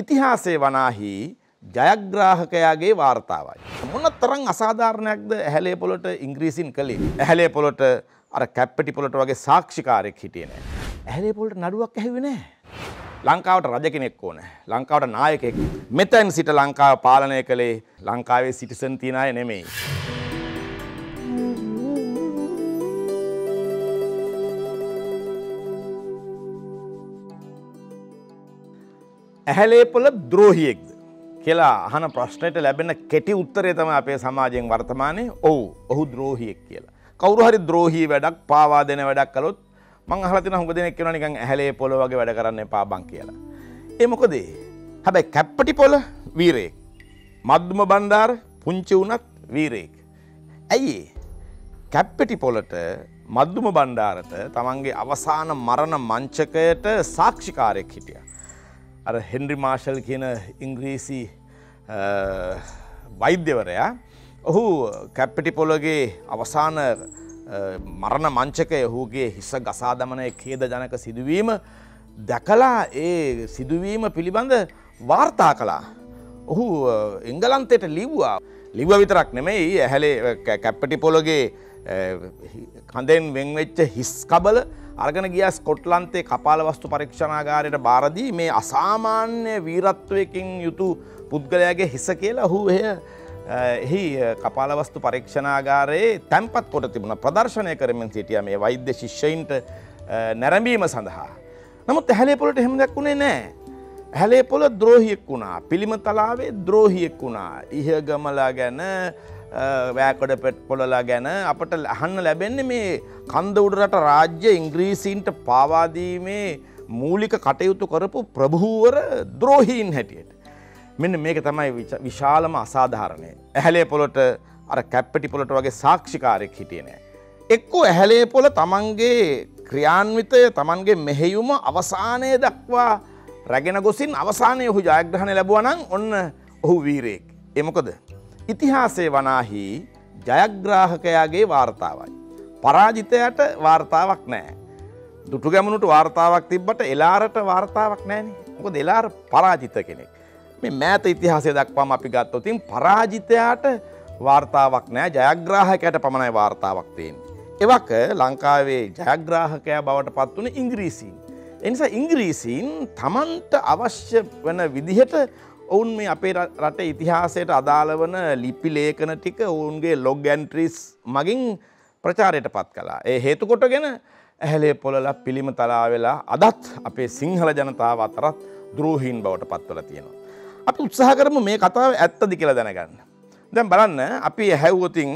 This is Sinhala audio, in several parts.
ඉතිහාසයේ වනාහි ජයග්‍රාහකයාගේ වාර්තාවයි. මොන තරම් අසාධාරණයක්ද ඇහැලේ පොළට ඉංග්‍රීසින් කළේ. ඇහැලේ පොළට අර කැප්පටි පොළට වගේ සාක්ෂිකාරයෙක් හිටියේ නෑ. ඇහැලේ පොළට නඩුවක් ඇහුවේ නෑ. ලංකාවට රජ කෙනෙක් ඕන. ලංකාවට නායකයෙක්. මෙතෙන් සිට ලංකාව පාලනය කළේ ලංකාවේ සිටිසන් තියන අය නෙමෙයි. ඇහැලේ පොළ ද්‍රෝහියෙක්ද කියලා අහන ප්‍රශ්නයට ලැබෙන කෙටි උත්තරය තමයි අපේ සමාජයෙන් වර්තමානයේ ඔව් ඔහු ද්‍රෝහියෙක් කියලා. කවුරු හරි ද්‍රෝහී වැඩක් පාවා දෙන වැඩක් කළොත් මං අහලා තියෙනවා හුඟ දෙනෙක් කියනවා නිකන් ඇහැලේ පොළ වගේ වැඩ කරන්න එපා බං කියලා. ඒ මොකද? හැබැයි කැප්පටි පොළ වීරයෙක්. මද්දුම බණ්ඩාර පුංචි උනත් වීරයෙක්. ඇයි කැප්පටි පොළට මද්දුම බණ්ඩාරට තමන්ගේ අවසාන මරණ මංචකයට සාක්ෂිකාරයෙක් හිටියා. අර හෙන්රි මාෂල් කියන ඉංග්‍රීසි වෛද්‍යවරයා ඔහු කැප්පටි පොළගේ අවසාන මරණ මංචකය ඔහුගේ හිස ගසා දමන ඛේද ජනක සිදුවීම දැකලා ඒ සිදුවීම පිළිබඳ වාර්තා කළා. ඔහු එංගලන්තයට ලිව්වා. ලිව්වා විතරක් නෙමෙයි ඇහැලේ කැප්පටි පොළගේ කඳෙන් වෙන්වෙච්ච හිස් කබල අරගෙන ගියා ස්කොට්ලන්තයේ කපාල වස්තු පරීක්ෂණාගාරයට බාරදී මේ අසාමාන්‍ය වීරත්වයකින් යුතු පුද්ගලයාගේ හිස කියලා ඔහු එහි කපාල වස්තු පරීක්ෂණාගාරයේ තැන්පත් කොට තිබුණා. ප්‍රදර්ශනය කරමින් සිටියා මේ වෛද්‍ය ශිෂ්‍යයින්ට නැරඹීම සඳහා. නමුත් ඇහැලේ පොළට එහෙම දෙයක් උනේ නැහැ. ඇහැලේ පොළ ද්‍රෝහියෙක් වුණා. පිළිම තලාවේ ද්‍රෝහියෙක් වුණා. ඉහගමලා ගැන වැෑකොඩ පෙට් පොළලා ගැන අපට අහන්න ලැබෙන්නේ මේ කන්ද උඩරට රාජ්‍ය ඉංග්‍රීසීන්ට පාවාදීමේ මූලික කටයුතු කරපු ප්‍රභූවර ද්‍රෝහීන් හැටියට. මෙන්න මේක තමයි විශාලම අසාධාරණය. ඇහැලේ පොළට අර කැප්පටි පොළට වගේ සාක්ෂිකාරයෙක් හිටියේ නෑ. එක්කෝ ඇහැලේ පොළ තමන්ගේ ක්‍රියාන්විතය තමන්ගේ මෙහෙයුම අවසානය දක්වා රැගෙන ගොසින් අවසානය ඔහු ජයග්‍රහණය ලැබුවා නම් ඔන්න ඔහු වීරයෙක්. ඒ මොකද? ඉතිහාසයේ වනාහි ජයග්‍රාහකයාගේ වාර්තාවයි. පරාජිතයට වාර්තාවක් නැහැ. දුටු ගැමුණුට වාර්තාවක් තිබ්බට එලාරට වාර්තාවක් නැහැනේ. මොකද එලාර පරාජිත කෙනෙක්. මේ මෑත ඉතිහාසය දක්වාම අපි ගත්තොත් පරාජිතයට වාර්තාවක් නැහැ. ජයග්‍රාහකයාට පමණයි වාර්තාවක් තියෙන්නේ. එවක ලංකාවේ ජයග්‍රාහකයා බවට පත් වුණේ ඉංග්‍රීසීන්. ඒ නිසා ඉංග්‍රීසීන් තමන්ට අවශ්‍ය වෙන විදිහට ඔවුන් මේ අපේ රටේ ඉතිහාසයට අදාළ වන ලිපි ලේඛන ටික ඔවුන්ගේ ලොග් ඇන්ට්‍රීස් මගින් ප්‍රචාරයට පත් කළා. ඒ හේතු කොටගෙන ඇහැලේ පොළලා පිළිම තලා වෙලා අදත් අපේ සිංහල ජනතාව අතරත් ද්‍රෝහීන් බවට පත් වෙලා තියෙනවා. අපි උත්සාහ කරමු මේ කතාව ඇත්තද කියලා දැනගන්න. දැන් බලන්න අපි ඇහැව්වොතින්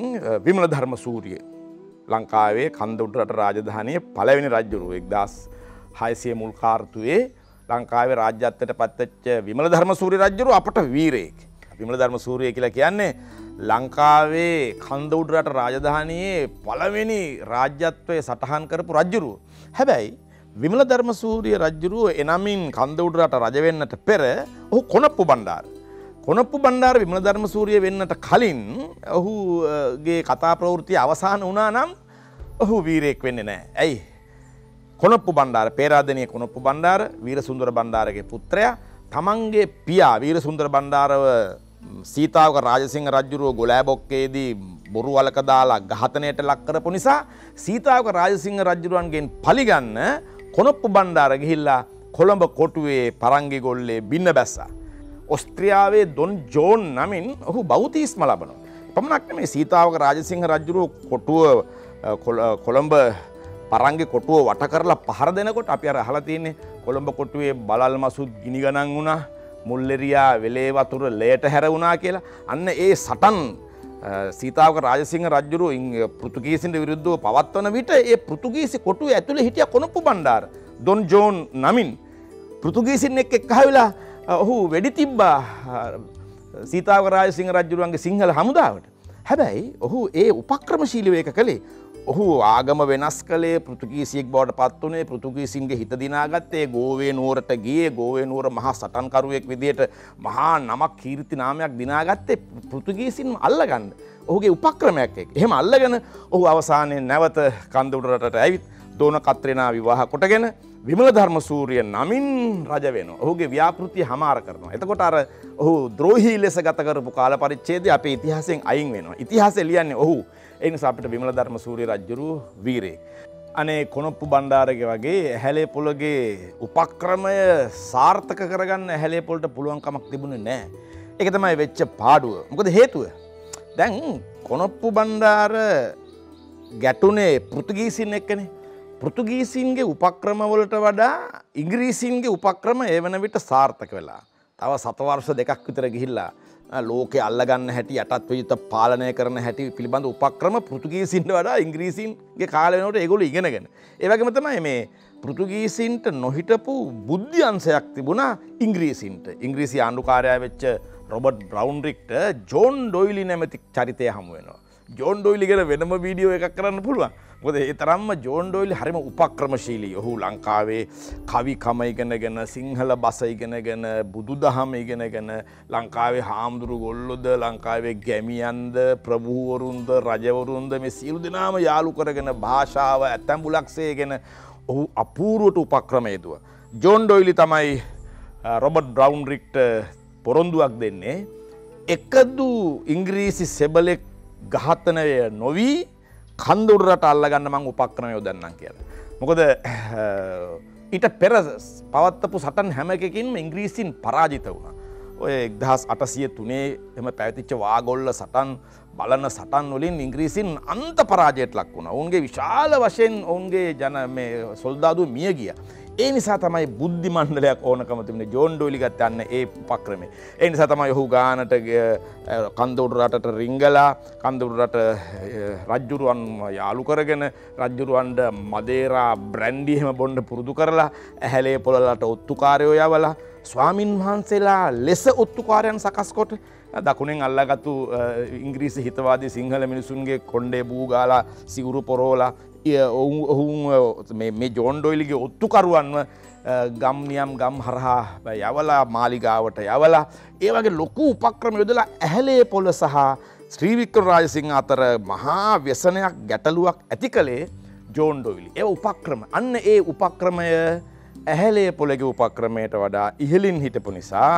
විමල ධර්මසූරිය ලංකාවේ කන්ද උඩරට රාජධානියේ පළවෙනි රජුරු 1600 මුල් කාර්තුවේ ලංකාවේ රාජ්‍යත්වයට පත්වෙච්ච විමල ධර්මසූරිය රජුරු අපට වීරයෙක්. විමල ධර්මසූරිය කියලා කියන්නේ ලංකාවේ කන්ද උඩ රට රාජධානියේ පළවෙනි රාජ්‍යත්වයේ සටහන් කරපු රජුරුව. හැබැයි විමල ධර්මසූරිය රජුරුව එනමින් කන්ද උඩ රට රජ වෙන්නට පෙර ඔහු කොනප්පු බණ්ඩාර. කොනප්පු බණ්ඩාර විමල ධර්මසූරිය වෙන්නට කලින් ඔහුගේ කතා ප්‍රවෘත්ති අවසන් වුණා නම් ඔහු වීරයෙක් වෙන්නේ නැහැ. ඇයි? කොනප්පු බණ්ඩාර පේරාදෙණිය කොනප්පු බණ්ඩාර වීරසුන්දර බණ්ඩාරගේ පුත්‍රයා තමන්ගේ පියා වීරසුන්දර බණ්ඩාරව සීතාවක රාජසිංහ රජුරුව ගොළෑබොක්කේදී බොරු වලක දාලා ඝාතනයට ලක් කරපු නිසා සීතාවක රාජසිංහ රජුරුවන්ගෙන් පලිගන්න කොනප්පු බණ්ඩාර ගිහිල්ලා කොළඹ කොටුවේ පරංගි ගොල්ලේ බින්න බැස්සා. ඕස්ට්‍රියාවේ ඩොන් ජෝන් නමින් ඔහු බෞතිස්ම ලබනවා. එපමණක් නෙමෙයි සීතාවක රාජසිංහ රජුරුව කොටුව කොළඹ පරංගි කොටුව වට කරලා පහර දෙනකොට අපි අර අහලා තියෙන්නේ කොළඹ කොටුවේ බලල් මසුත් ගිනි ගණන් වුණා, මුල්ලෙරියා වෙලේ වතුර ලයට හැරුණා කියලා. අන්න ඒ සටන් සීතාවක රාජසිංහ රජුරු පෘතුගීසින්ට විරුද්ධව පවත්වන විට ඒ පෘතුගීසි කොටුවේ ඇතුලේ හිටිය කොනප්පු බණ්ඩාර ඩොන් ජෝන් නමින් පෘතුගීසින් එක්ක එක්හවිලා ඔහු වෙඩි තිබ්බා සීතාවක රාජසිංහ රජුරුවන්ගේ සිංහල හමුදාවට. හැබැයි ඔහු ඒ උපක්‍රමශීලීව ඒක කළේ. ඔහු ආගම වෙනස් කළේ පෘතුගීසියෙක් බවට පත් වුණේ පෘතුගීසින්ගේ හිත දිනාගත්තේ ගෝවේ නුවරට ගියේ ගෝවේ නුවර මහා සටන්කරුවෙක් විදියට මහා නමක් කීර්ති නාමයක් දිනාගත්තේ පෘතුගීසින් අල්ලගන්න. ඔහුගේ උපක්‍රමයක් ඒක. එහෙම අල්ලගෙන ඔහු අවසානයේ නැවත කන්ද උඩරටට ඇවිත් දෝන කත්‍රිනා විවාහ කොටගෙන විමල ධර්ම සූරිය නමින් රජ වෙනවා. ඔහුගේ ව්‍යාපෘතිය හමාර කරනවා. එතකොට අර ඔහු ද්‍රෝහී ලෙස ගත කරපු කාල පරිච්ඡේදය අපේ ඉතිහාසයෙන් අයින් වෙනවා. ඉතිහාසය ලියන්නේ ඔහු. ඒ නිසා අපිට විමල ධර්ම සූරිය රජුරු වීරයෙක්. අනේ කොනොප්පු බණ්ඩාරගේ වගේ ඇහැලේ පොළගේ උපක්‍රමය සාර්ථක කරගන්න ඇහැලේ පොළට පුළුවන් කමක් තිබුණේ නැහැ. ඒක තමයි වෙච්ච පාඩුව. මොකද හේතුව? දැන් කොනොප්පු බණ්ඩාර ගැටුනේ පෘතුගීසින් එක්කනේ. පෘතුගීසින්ගේ උපක්‍රමවලට වඩා ඉංග්‍රීසින්ගේ උපක්‍රම ඒ වෙන විට සාර්ථක වෙලා. තව 7 වර්ෂ දෙකක් විතර ගිහිල්ලා ලෝකේ අල්ලගන්න හැටි යටත් විජිත පාලනය කරන හැටි පිළිබඳ උපක්‍රම පෘතුගීසින්ට වඩා ඉංග්‍රීසින්ගේ කාලය වෙනකොට ඒගොල්ලෝ ඉගෙනගෙන. ඒ වගේම තමයි මේ පෘතුගීසින්ට නොහිටපු බුද්ධි අංශයක් තිබුණා ඉංග්‍රීසින්ට. ඉංග්‍රීසි ආණ්ඩුකාරයා වෙච්ච රොබර්ට් බ්‍රවුන්රික්ට ජෝන් ඩොයිලි නැමැති චරිතය හමු වෙනවා. ජෝන් ඩොයිලි ගැන වෙනම වීඩියෝ එකක් කරන්න පුළුවන්. මොකද ඒ තරම්ම ජෝන් ඩොයිලි හරිම උපක්‍රමශීලී. ඔහු ලංකාවේ කවිකම ඉගෙනගෙන සිංහල බස ඉගෙනගෙන බුදුදහම ඉගෙනගෙන ලංකාවේ හාමුදුරු ගොල්ලොද ලංකාවේ ගැමියන්ද ප්‍රභූවරුන්ද රජවරුන්ද මේ සියලු දෙනාම යාළු කරගෙන භාෂාව ඇතැඹුලක්සේගෙන ඔහු අපූර්වට උපක්‍රම යෙදුවා. ජෝන් ඩොයිලි තමයි රොබර්ට් බ්‍රවුන්රික්ට පොරොන්දුවක් දෙන්නේ එකදු ඉංග්‍රීසි සෙබලෙක් ඝාතනය නොවී කන්දුරට අල්ලගන්න මං උපක්‍රම යොදන්නම් කියලා. මොකද ඊට පෙර පවත්වපු සටන් හැම එකකින්ම ඉංග්‍රීසින් පරාජිත වුණා. ඔය 1803 එම පැවතිච්ච වාගොල්ල සටන් බලන සටන් වලින් ඉංග්‍රීසින් අන්ත පරාජයට ලක් වුණා. ඔවුන්ගේ විශාල වශයෙන් ඔවුන්ගේ ජන මේ සොල්දාදුව මිය ගියා. ඒ නිසා තමයි බුද්ධි මණ්ඩලයක් ඕනකම තිබුණේ ජෝන් ඩොයිලි ගත්ත යන්න ඒ උපක්‍රමේ. ඒ නිසා තමයි ඔහු ගානට කන්දෝඩු රටට රිංගලා කන්දෝඩු රට රජුරුවන් යාළු කරගෙන රජුරුවන්ට මදේරා බ්‍රැන්ඩි එහෙම බොන්න පුරුදු කරලා ඇහැලේ පොළලට ඔත්තුකාරයෝ යවලා ස්වාමින් වහන්සේලා ලෙස ඔත්තුකාරයන් සකස් කොට දකුණෙන් අල්ලාගත්තු ඉංග්‍රීසි හිතවාදී සිංහල මිනිසුන්ගේ කොණ්ඩේ බූ ගාලා සිවුරු පොරෝලා ඔහුන් මේ ජෝන් ඩොයිලිගේ ඔත්තුකරුවන්ව ගම්නියම් ගම් හරහා යවලා මාලිගාවට යවලා ඒ වගේ ලොකු උපක්‍රම යොදලා ඇහැලේ පොළ සහ ශ්‍රී වික්‍රම රාජසිංහ අතර මහා ව්‍යසනයක් ගැටලුවක් ඇති කළේ ජෝන් ඩොයිලි. ඒ උපක්‍රම අන්න ඒ උපක්‍රමය ඇහැලේ පොළගේ උපක්‍රමයට වඩා ඉහළින් හිටපු නිසා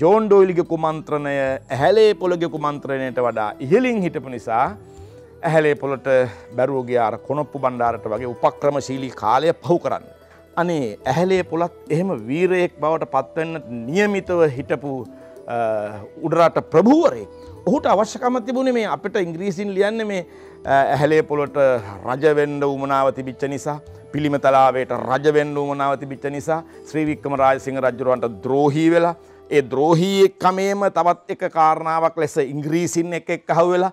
ජෝන් ඩොයිලිගේ කුමන්ත්‍රණය ඇහැලේ පොළගේ කුමන්ත්‍රණයට වඩා ඉහළින් හිටපු නිසා ඇහැලේ පොළට බැරුව ගියා අර කොනොප්පු බණ්ඩාරට වගේ උපක්‍රමශීලී කාලය පහු කරන්න. අනේ ඇහැලේ පොළත් එහෙම වීරයෙක් බවට පත්වෙන්න නියමිතව හිටපු උඩරට ප්‍රභූවරයෙක්. ඔහුට අවශ්‍යකම තිබුණේ මේ අපිට ඉංග්‍රීසින් ලියන්නේ මේ ඇහැලේ පොළට රජ වෙන්න උමනාව තිබිච්ච නිසා පිළිමතලාවේට රජ වෙන්න උමනාව තිබිච්ච නිසා ශ්‍රී වික්‍රම රාජසිංහ රජුරවන්ට ද්‍රෝහී වෙලා ඒ ද්‍රෝහී එක්කමේම තවත් එක කාරණාවක් ලෙස ඉංග්‍රීසින් එක්ක අහුවෙලා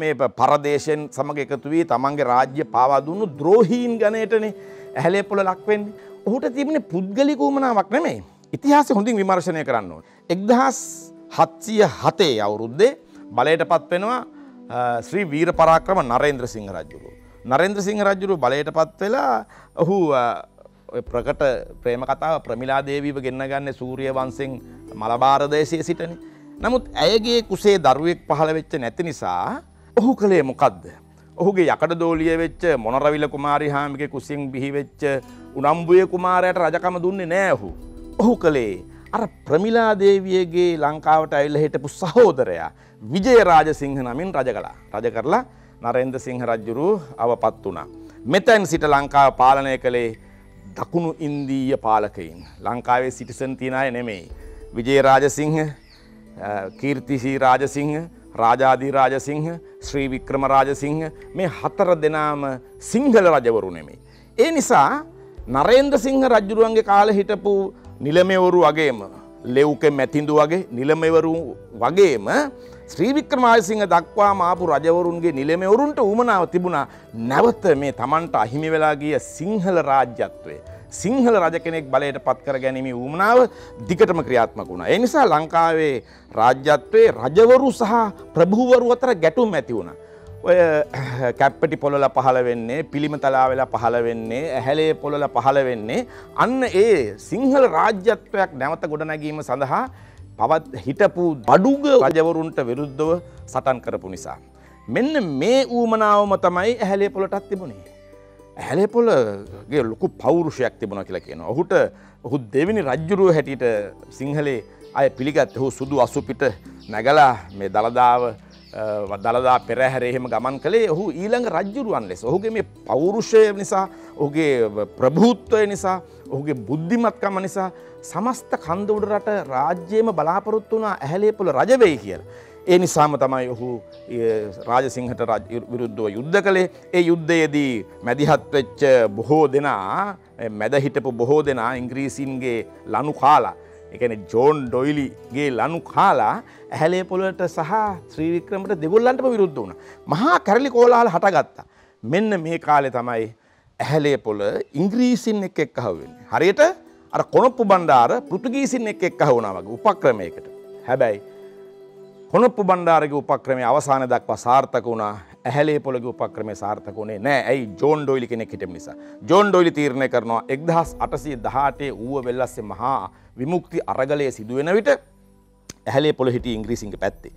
මේ පරදේශයෙන් සමග එකතු වී තමන්ගේ රාජ්‍ය පාවා දුන්නු ද්‍රෝහීන් ගණයටනේ ඇහැලේ පොළ ලක් වෙන්නේ. ඔහුට තිබුණේ පුද්ගලික උමනාවක් නෙමෙයි. ඉතිහාසය හොඳින් විමර්ශනය කරන්න ඕනේ. 1707 අවුරුද්දේ බලයටපත් වෙනවා ශ්‍රී වීරපරාක්‍රම නරේන්ද්‍ර සිංහ රජුරු. නරේන්ද්‍ර සිංහ රජුරු බලයටපත් වෙලා ඔහු ප්‍රකට ප්‍රේම කතාව ප්‍රමිලා දේවීව ගෙන්නගන්නේ සූර්ය වංශෙන් මලබාර දේශයේ සිටනේ. නමුත් ඇයගේ කුසේ දරුවෙක් පහළ වෙච්ච නැති නිසා ඔහු කළේ මොකද්ද? ඔහුගේ යකඩ දෝලිය වෙච්ච මොනරවිල කුමාරි හාමිගේ කුසින් බිහි වෙච්ච උනම්බුයේ කුමාරයාට රජකම දුන්නේ නැහැ ඔහු. ඔහු කළේ අර ප්‍රමිලා දේවියගේ ලංකාවට ඇවිල්ලා හිටපු සහෝදරයා විජයරාජසිංහ නමින් රජ කළා. රජ කරලා නරේන්ද්‍ර සිංහ රජුරු අවපත් වුණා. මෙතෙන් සිට ලංකාව පාලනය කළේ දකුණු ඉන්දීය පාලකයින්. ලංකාවේ සිටිසන් තියන අය නෙමෙයි. විජයරාජසිංහ කීර්තිශ්‍රී රාජසිංහ රාජාදී රාජසිංහ ශ්‍රී වික්‍රම රාජසිංහ මේ 4 දෙනාම සිංහල රජවරු නෙමෙයි. ඒ නිසා නරේන්ද්‍ර සිංහ රජුරුවන්ගේ කාලේ හිටපු නිලමෙවරු වගේම ලෙව්කේ මැතිඳු වගේ නිලමෙවරු වගේම ශ්‍රී වික්‍රම රාජසිංහ දක්වාම ආපු රජවරුන්ගේ නිලමෙවරුන්ට උමනාව තිබුණා නැවත මේ Tamanට අහිමි වෙලා ගිය සිංහල රාජ්‍යත්වය සිංහල රජ කෙනෙක් බලයට පත් කර ගැනීමේ උවමනාව දිගටම ක්‍රියාත්මක වුණා. ඒ නිසා ලංකාවේ රාජ්‍යත්වයේ රජවරු සහ ප්‍රභූවරු අතර ගැටුම් ඇති වුණා. ඔය කැප්පටි පොළොල පහළ වෙන්නේ, පිළිමතලාවල පහළ වෙන්නේ, ඇහැලේ පොළොල පහළ වෙන්නේ අන්න ඒ සිංහල රාජ්‍යත්වයක් නැවත ගොඩනැගීම සඳහා පවත් හිටපු බඩුග රජවරුන්ට විරුද්ධව සටන් කරපු නිසා. මෙන්න මේ උවමනාවම තමයි ඇහැලේ පොළටත් තිබුණේ. හැලේපොළ ගේ ලොකු පෞරුෂයක් තිබුණා කියලා කියනවා. ඔහු දෙවෙනි රජුරුව හැටියට සිංහලයේ අය පිළිගත්ත. ඔහු සුදු අසු පිට නැගලා මේ දලදා පෙරහැරේ එහෙම ගමන් කළේ ඔහු ඊළඟ රජුරුවන් ලෙස. ඔහුගේ මේ පෞරුෂය නිසා, ඔහුගේ ප්‍රභූත්වය නිසා, ඔහුගේ බුද්ධිමත්කම නිසා සමස්ත කන්දවුඩ රට රාජ්‍යයේම බලාපොරොත්තු වුණා ඇහැලේපොළ රජ වෙයි කියලා. ඒ නිසාම තමයි ඔහු රාජසිංහට විරුද්ධව යුද්ධ කළේ. ඒ යුද්ධයේදී මැදිහත් වෙච්ච බොහෝ දෙනා, මැද හිටපු බොහෝ දෙනා ඉංග්‍රීසීන්ගේ ලනු කාලා, ඒ කියන්නේ ජෝන් ඩොයිලිගේ ලනු කාලා ඇහැලේපොළට සහ ශ්‍රී වික්‍රමට දෙගොල්ලන්ටම විරුද්ධ වුණා. මහා කැරලි කෝලාහල හටගත්තා. මෙන්න මේ කාලේ තමයි ඇහැලේපොළ ඉංග්‍රීසීන් එක්ක එක්කහුව වෙන්නේ. හරියට අර කොනොප්පු බණ්ඩාර පෘතුගීසීන් එක්ක එක්කහුව වුණා වගේ උපක්‍රමයකට. හැබැයි කොනොප්පු බණ්ඩාරගේ උපක්‍රමයේ අවසාන දක්වා සාර්ථක වුණා. ඇහැලේපොළගේ උපක්‍රමයේ සාර්ථක වුණේ නැහැ. ඇයි? ජෝන් ඩොයිලි කෙනෙක් හිටපු නිසා. ජෝන් ඩොයිලි තීරණය කරනවා 1818 ඌව වෙල්ලස්සේ මහා විමුක්ති අරගලයේ සිදුවෙන විට ඇහැලේපොළ හිටියේ ඉංග්‍රීසින්ගේ පැත්තේ.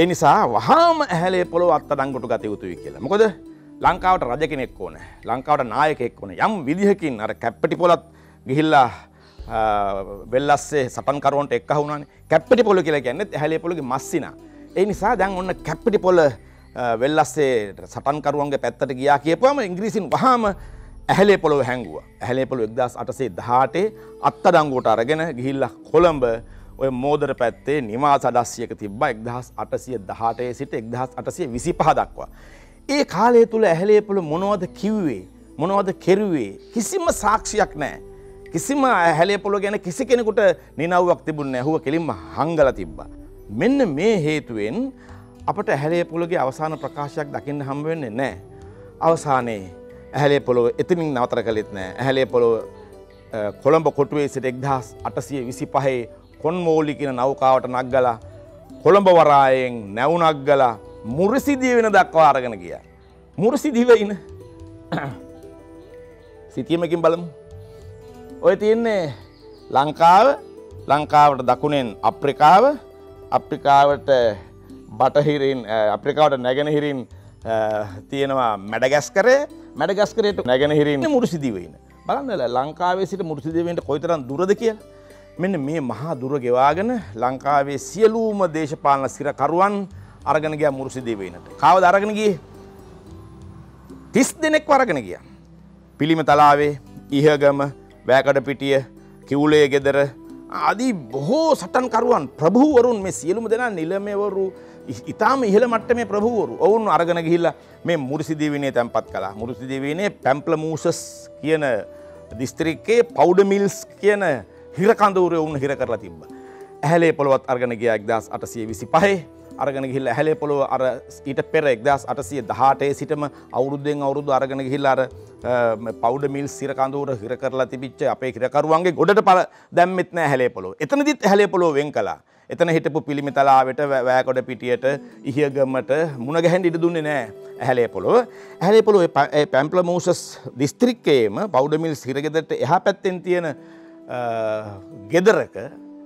ඒ නිසා වහාම ඇහැලේපොළව අත්අඩංගුවට ගත යුතුයි කියලා. මොකද ලංකාවට රජ කෙනෙක් ඕන. ලංකාවට නායකයෙක් ඕන. යම් විදිහකින් අර කැප්පටිපොළත් ගිහිල්ලා වෙල්ලස්සේ සටන් කරුවන්ට එක්කහු වුණානේ. කැප්පටිපොළ කියලා කියන්නේ ඇහැලේපොළගේ මස්සිනා. ඒ නිසා දැන් ඔන්න කැප්පටිපොළ වෙල්ලස්සේ සටන් කරුවන්ගේ පැත්තට ගියා කියපුවම ඉංග්‍රීසින් වහාම ඇහැලේපොළව හැංගුවා. ඇහැලේපොළ 1818 අත්අඩංගුවට අරගෙන ගිහිල්ලා කොළඹ ඔය මෝදර පැත්තේ නිවාස අඩස්සියක තිබ්බා 1818 සිට 1825 දක්වා. ඒ කාලය තුල ඇහැලේපොළ මොනවද කිව්වේ, මොනවද කෙරුවේ, කිසිම සාක්ෂියක් නැහැ. කිසිම ඇහැලේපොළ ගැන කිසි කෙනෙකුට නිනව්වක් තිබුණේ නැහැ. ඌව කෙලින්ම හංගලා තිබ්බා. මෙන්න මේ හේතුවෙන් අපට ඇහැලේපොළගේ අවසාන ප්‍රකාශයක් දකින්න හම්බ වෙන්නේ නැහැ. අවසානයේ ඇහැලේපොළව එතනින් නවතර කළෙත් නැහැ. ඇහැලේපොළව කොළඹ කොටුවේ සිට 1825 කොන්මෝලි කියන නෞකාවට නැග්ගලා කොළඹ වරායෙන් නැවුණක් ගලා මුරුසිදිය වෙන දක්වා අරගෙන ගියා. මුරුසිදිව ඉන සිතියමකින් බලමු. ඔය තියන්නේ ලංකාව, ලංකාවට දකුණෙන් අප්‍රිකාව, අප්‍රිකාවට බටහිරින් අප්‍රිකාවට නැගෙනහිරින් තියෙනවා මැඩගස්කරය, මැඩගස්කරයට නැගෙනහිරින් මුරුසිදිව ඉන්න. බලන්න ලංකාවේ සිට මුරුසිදිවෙන්ට කොයිතරම් දුරද කියලා. මෙන්න මේ මහා දුර ගෙවාගෙන ලංකාවේ සියලුම දේශපාලන සිරකරුවන් අරගෙන ගියා මුරුසිදිව ඉන්නට. කාවද අරගෙන ගියේ? 30 දෙනෙක්ව අරගෙන ගියා. පිළිම තලාවේ, ඉහගම, වැකඩ පිටිය, කිවුලේ ගෙදර ආදී බොහෝ සටන්කරුවන් ප්‍රභූවරුන් මේ සියලුම දෙනා නිලමේවරු, ඉතාම ඉහළ මට්ටමේ ප්‍රභූවරු. ඔවුන් අරගෙන ගිහිල්ලා මේ මුරුසිදිය විනේ තැන්පත් කළා. මුරුසිදිය විනේ පැම්ප්ලමූසස් කියන දිස්ත්‍රික්කයේ පවුඩර් මිල්ස් කියන හිර කඳවුරේ ඔවුන් හිර කරලා තිබ්බා. ඇහැලේපොළවත් අරගෙන ගියා 1825. අරගෙන ගිහිල්ලා ඇහැලේපොළව අර ඊට පෙර 1818 සිටම අවුරුද්දෙන් අවුරුද්ද අරගෙන ගිහිල්ලා අර පවුඩර් මිල්ස් සිර කඳවුර හිර කරලා තිබිච්ච අපේ හිරකරුවන්ගේ ගොඩට දැම්මෙත් නෑ ඇහැලේපොළව. එතනදිත් ඇහැලේපොළව වෙන් කළා. එතන හිටපු පිළිමිතලාවට, වැයකොඩ පිටියට, ඉහිගමට මුණ ගැහෙන්න ඉඩ දුන්නේ නෑ ඇහැලේපොළව. ඇහැලේපොළව ඒ පැම්ප්ලමූසස් දිස්ත්‍රික්කයේම පවුඩර් මිල්ස් හිරගෙදරට එහා පැත්තෙන් තියෙන ගෙදරක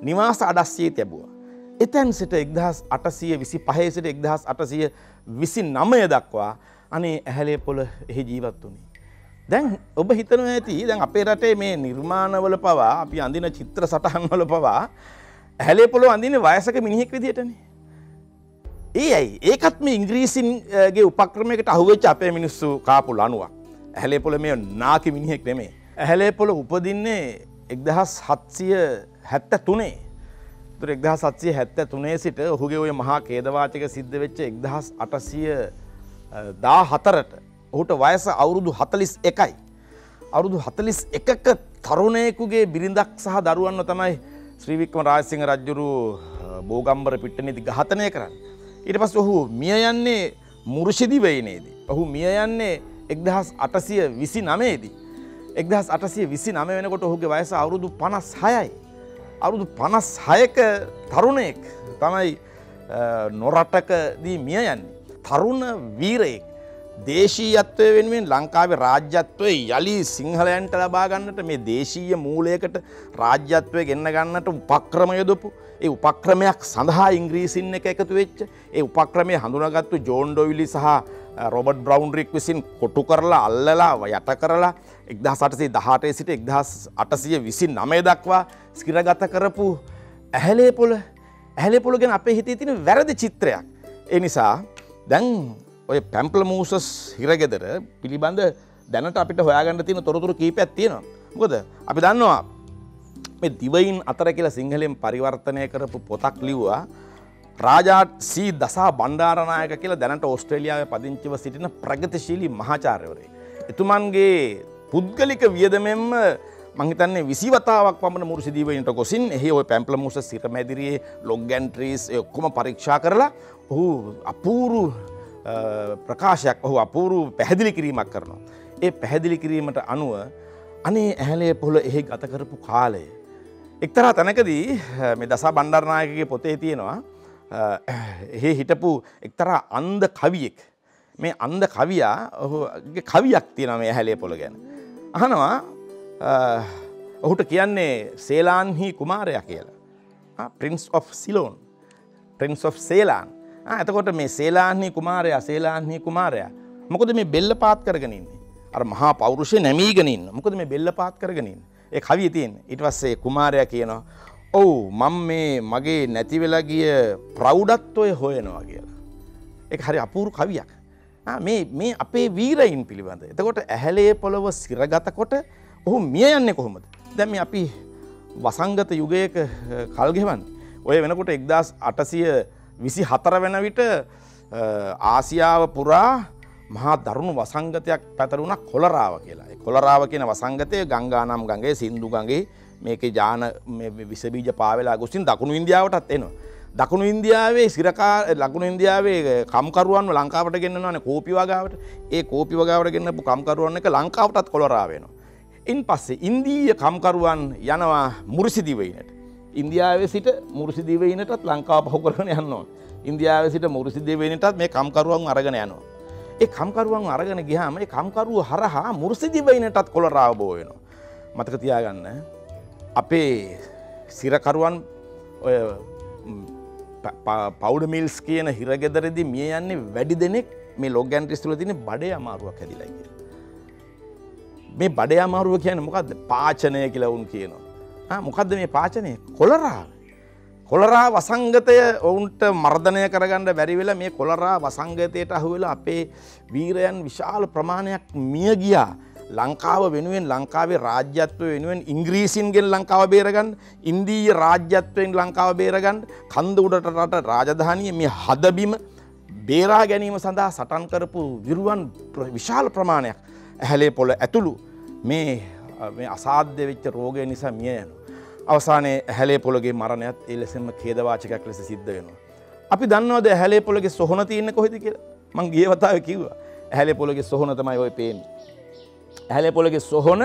නිවාස අඩස්සියේ තිබුවා. එතැන් සිට 1825 සිට 1829 දක්වා අනේ ඇහැලේපොළ එහි ජීවත් වුණේ. දැන් ඔබ හිතනවා ඇති දැන් අපේ රටේ මේ නිර්මාණවල පවා අපි අඳින චිත්‍ර සටහන්වල පවා ඇහැලේපොළ අඳින්නේ වයසක මිනිහෙක් විදියටනේ. ඒ ඇයි? ඒකත් මේ ඉංග්‍රීසින්ගේ උපක්‍රමයකට අහුවෙච්ච අපේ මිනිස්සු කාපු ලණුවක්. ඇහැලේපොළ මේ නාකි මිනිහෙක් නෙමෙයි. ඇහැලේපොළ උපදින්නේ 1773. 1773 සිට ඔහුගේ ඔය මහා ඛේදවාචක සිද්ධ වෙච්ච 1814ට ඔහුට වයස අවුරුදු 41යි. අවුරුදු 41ක තරුණයෙකුගේ බිරිඳක් සහ දරුවන්ව තමයි ශ්‍රී වික්‍රම රාජසිංහ රජුරෝ බෝගම්බර පිට්ටනියදී ඝාතනය කරන්නේ. ඊට පස්සේ ඔහු මිය යන්නේ මුරුසිදි වෙයිනේදී. ඔහු මිය යන්නේ 1829දී. 1829 වෙනකොට ඔහුගේ වයස අවුරුදු 56යි. අවුරුදු 56ක තරුණයෙක් තමයි නොරටකදී මිය යන්නේ. තරුණ වීරයෙක් දේශීයත්වය වෙනුවෙන් ලංකාවේ රාජ්‍යත්වය යලි සිංහලයන්ට ලබා ගන්නට මේ දේශීය මූලයකට රාජ්‍යත්වය ගෙන්න ගන්නට උපක්‍රම යොදපු. ඒ උපක්‍රමයක් සඳහා ඉංග්‍රීසින් එක එකතු වෙච්ච. ඒ උපක්‍රමයේ හඳුනාගත්තු ජෝන් ඩොයිලි සහ रॉबर्ट ब्राउन रिक्विसिन कोटू करला अल्लला व्याता करला 1918 සිට 1829 දක්වා ස්ථිරගත කරපු ඇහැලේ පොළ ගැන අපේ හිතේ තියෙන වැරදි චිත්‍රයක්. ඒ නිසා දැන් ඔය පැම්ප්ලමූසස් හිරගෙදර පිළිබඳ දැනට අපිට හොයාගන්න තියෙන තොරතුරු කීපයක් තියෙනවා. මොකද අපි දන්නවා මේ දිවයින් අතර කියලා සිංහලෙන් පරිවර්තනය කරපු පොතක් ලිව්වා රාජා සී දසා බණ්ඩාරනායක කියලා දැනට ඕස්ට්‍රේලියාවේ පදිංචිව සිටින ප්‍රගතිශීලී මහාචාර්යවරයෙක්. එතුමන්ගේ පුද්ගලික වියදමෙන්ම මං හිතන්නේ 20 වතාවක් පමණ මුරුසි දිවයිනට ගොසින් එහි ඔය පැම්ප්ලමූස සිරමැදිරියේ ලොග් ඇන් ට්‍රීස් ඒ ඔක්කොම පරීක්ෂා කරලා ඔහු අපූර්ව ප්‍රකාශයක් ඔහු අපූර්ව පැහැදිලි කිරීමක් කරනවා. ඒ පැහැදිලි කිරීමට අනුව අනේ ඇහැලේ පොළ එහි ගත කරපු කාලය එක්තරා තැනකදී මේ දසා බණ්ඩාරනායකගේ පොතේ තියෙනවා එහි හිටපු එක්තරා අන්ධ කවියෙක්. මේ අන්ධ කවියා ඔහුගේ කවියක් තියෙනවා මේ ඇහැලේ පොළ ගැන. අහනවා ඔහුට කියන්නේ සේලාන්හි කුමාරයා කියලා. Prince of Ceylon. Prince of Ceylon. එතකොට මේ සේලාන්හි කුමාරයා මොකද මේ බෙල්ල පාත් කරගෙන ඉන්නේ? අර මහා පෞරුෂය නැමීගෙන ඉන්න. මොකද මේ බෙල්ල පාත් කරගෙන ඉන්නේ? ඒ කවිය තියෙන්නේ. ඊට පස්සේ කුමාරයා කියනවා ඔව් මම මේ මගේ නැති වෙලා ගිය ප්‍රෞඩත්වය හොයනවා කියලා. ඒක හරි අපූර්ව කවියක්. මේ අපේ වීරයින් පිළිබඳ. එතකොට ඇහැලේ පොළව සිරගත කොට ඔහු මිය යන්නේ කොහොමද? දැන් මේ අපි වසංගත යුගයක කල් ගෙවන්නේ. ඔය වෙනකොට 1824 වෙන විට ආසියාව පුරා මහා දරුණු වසංගතයක් පැතරුණා කොලරාව කියලා. ඒ කොලරාව කියන වසංගතය ගංගා නම් ගඟේ සින්දු ගඟේ මේකේ ජාන මේ විස බීජ පාවෙලා ගොස්සින් දකුණු ඉන්දියාවටත් එනවා. දකුණු ඉන්දියාවේ ලකුණු ඉන්දියාවේ කම්කරුවන්ව ලංකාවට ගෙන්නනවානේ කෝපි වගාවට. ඒ කෝපි වගාවට ගෙන්නපු කම්කරුවන් එක ලංකාවටත් කොලරාව වෙනවා. ඉන් පස්සේ ඉන්දීය කම්කරුවන් යනවා මුරුසි දිවයිනට. ඉන්දියාවේ සිට මුරුසි දිවයිනටත් ලංකාව පහු කරගෙන යනවා. ඉන්දියාවේ සිට මුරුසි දිවයිනටත් මේ කම්කරුවන් අරගෙන යනවා. ඒ කම්කරුවන් අරගෙන ගියාම ඒ කම්කරුව හරහා මුරුසි දිවයිනටත් කොලරාව බෝ වෙනවා. මතක තියාගන්න අපේ සිරකරුවන් ඔය පවුඩ මිල්ස් කියන හිරගෙදරදී මිය යන්නේ වැඩි දෙනෙක් මේ ලොග් ඇන් ට්‍රීස් තුල තියෙන බඩේ අමාරුවක් ඇතිලයි කියලා. මේ බඩේ අමාරුව කියන්නේ මොකද්ද? පාචනය කියලා වුන් කියනවා. මොකද්ද මේ පාචනය? කොලරා. කොලරා වසංගතය වුන්ට මර්ධනය කරගන්න බැරි වෙලා මේ කොලරා වසංගතයට අහුවෙලා අපේ වීරයන් විශාල ප්‍රමාණයක් මිය ගියා. ලංකාව වෙනුවෙන් ලංකාවේ රාජ්‍යත්වය වෙනුවෙන් ඉංග්‍රීසින්ගෙන් ලංකාව බේරගන්න, ඉන්දීය රාජ්‍යත්වයෙන් ලංකාව බේරගන්න, කන්ද උඩට රට රාජධානිය මේ හදබිම බේරා ගැනීම සඳහා සටන් කරපු විරුවන් විශාල ප්‍රමාණයක් ඇහැලේ පොළ ඇතුළු මේ අසාධ්‍ය වෙච්ච රෝගය නිසා මිය යනවා. අවසානයේ ඇහැලේ පොළගේ මරණයත් ඒ ලෙසම ඛේදවාචකයක් ලෙස සිද්ධ වෙනවා. අපි දන්නවද ඇහැලේ පොළගේ සොහොන තියෙන්නේ කොහෙද කියලා? මං ගිය වතාවේ කිව්වා. ඇහැලේ පොළගේ සොහොන තමයි ඔය පේන්නේ. ඇහැලේ පොළගේ සොහොන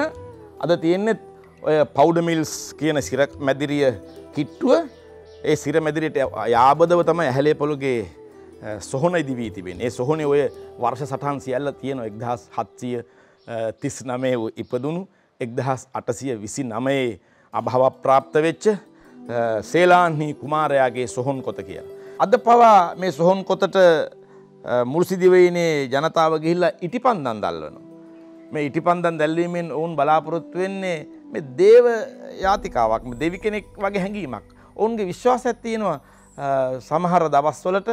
අද තියෙන්නේ ඔය පවුඩර් මිල්ස් කියන සිරමැදිරිය කිට්ටුව. ඒ සිරමැදිරියට යාබදව තමයි ඇහැලේ පොළගේ සොහොන ඉදිවි තිබෙන්නේ. ඒ සොහොනේ ඔය වර්ෂ සටහන් සියල්ල තියෙනවා. 1739 ඉපදුණු 1829 අභව ප්‍රාප්ත වෙච්ච සේලාන්හි කුමාරයාගේ සොහොන් කොත කියලා. අද පවා මේ සොහොන් කොතට මුරුසි දිවයිනේ ජනතාව ගිහිල්ලා ඉටිපන්දම් දැල්වනවා. මේ ඉටිපන්දම් දැල්වීමෙන් ඔවුන් බලාපොරොත්තු වෙන්නේ මේ දේව යාතිකාවක්, මේ දෙවි කෙනෙක් වගේ හැඟීමක්. ඔවුන්ගේ විශ්වාසයක් තියෙනවා සමහර දවස්වලට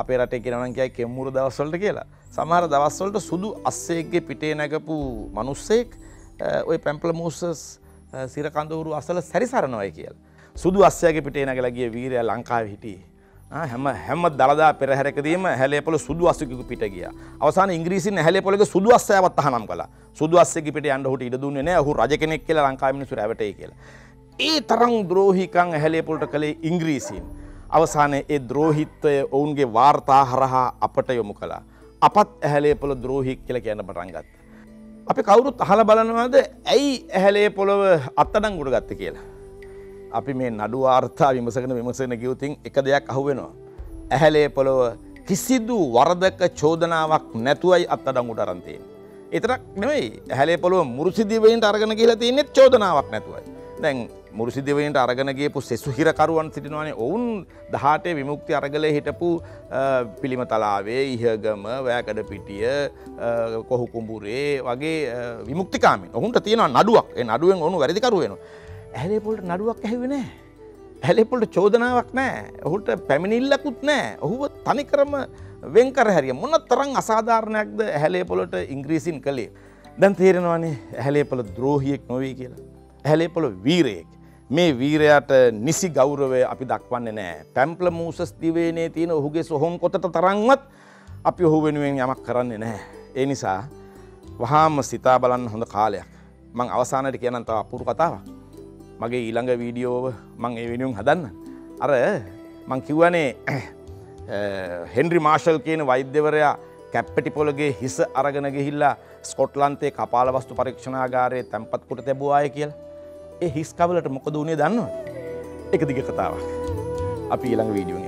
අපේ රටේ කියනවා නම් කියයි කෙම්මුරු දවස්වලට කියලා. සමහර දවස්වලට සුදු අස්සෙක්ගේ පිටේ නැගපු මිනිස්සෙක් ওই පැම්ප්ලමූසස් සිර කඳවුරු අසල සැරිසරනවායි කියලා. සුදු අස්සයාගේ පිටේ නැගලා ගිය වීරයා ලංකාවේ හිටියේ. හැම දළදා පෙරහැරකදීම ඇහැලේ පොළ සුදු අස්සෙකු පිට ගියා. අවසාන ඉංග්‍රීසින් ඇහැලේ පොළගේ සුදු අස්සයව තහනම් කළා. සුදු අස්සෙකු පිට යන්න ඔහුට ඉඩ දුන්නේ නැහැ. ඔහු රජ කෙනෙක් කියලා ලංකාවේ මිනිස්සු රැවටේ කියලා. ඒ තරම් ද්‍රෝහිකම් ඇහැලේ පොළට කළේ ඉංග්‍රීසින්. අවසානයේ ඒ ද්‍රෝහිත්වය ඔවුන්ගේ වාර්තා හරහා අපට යොමු කළා. අපත් ඇහැලේ පොළ ද්‍රෝහි කියලා කියන පටන් ගත්තා. අපි කවුරුත් අහලා බලනවාද ඇයි ඇහැලේ පොළව අත්අඩංගුවට ගත්තේ කියලා? අපි මේ නඩු වාර්තා විමසගෙන ගියොතින් එක දෙයක් අහුවෙනවා. ඇහැලේ පොළව කිසිදු වරදක චෝදනාවක් නැතුවයි අත්අඩංගුවට අරන් තියෙන්නේ. ඒතරක් නෙමෙයි ඇහැලේ පොළව මුරුසි දිවයිනට අරගෙන ගිහලා තින්නේ චෝදනාවක් නැතුවයි. දැන් මුරුසි දෙවියන්ට අරගෙන ගියපු සෙසු හිරකරුවන් සිටිනවානේ. ඔවුන් 18 විමුක්ති අරගලයේ හිටපු පිළිමතලාවේ, ඉහගම, වැයකඩ පිටිය, කොහු කුඹුරේ වගේ විමුක්තිකාමීන්. ඔවුන්ට තියෙනවා නඩුවක්. ඒ නඩුවෙන් ඔවුන් වැඩිකරු වෙනවා. ඇහැලේ පොළට නඩුවක් ඇහුවේ නැහැ. ඇහැලේ පොළට චෝදනාවක් නැහැ. ඔහුට පැමිණිල්ලකුත් නැහැ. ඔහුව තනිකරම වෙන් කර හැරිය. මොන තරම් අසාධාරණයක්ද ඇහැලේ පොළට ඉංග්‍රීසින් කළේ. දැන් තේරෙනවානේ ඇහැලේ පොළ ද්‍රෝහියෙක් නොවේ කියලා. ඇහැලේ පොළ වීරයෙක්. මේ වීරයාට නිසි ගෞරවය අපි දක්වන්නේ නැහැ. පැම්ප්ලමූසස් දිවයිනේ තියෙන ඔහුගේ සොහොන් කොටට තරම්වත් අපි ඔහු වෙනුවෙන් යමක් කරන්නේ නැහැ. ඒ නිසා වහාම සිතා බලන්න හොඳ කාලයක්. මම අවසානයේදී කියනනම් තව අපූර්ව කතාවක්. මගේ ඊළඟ වීඩියෝව මම ඒ වෙනුවෙන් හදන්න. අර මම කියවනේ හෙන්රි මාෂල් කියන වෛද්‍යවරයා කැප්පටි පොළගේ හිස අරගෙන ගිහිල්ලා ස්කොට්ලන්තයේ කපාලවස්තු පරීක්ෂණාගාරයේ තැන්පත් කොට තිබුවා කියලා. ඒ හිස්කවලට මොකද වුනේ දන්නවද? එක දිග කතාවක්. අපි ඊළඟ වීඩියෝ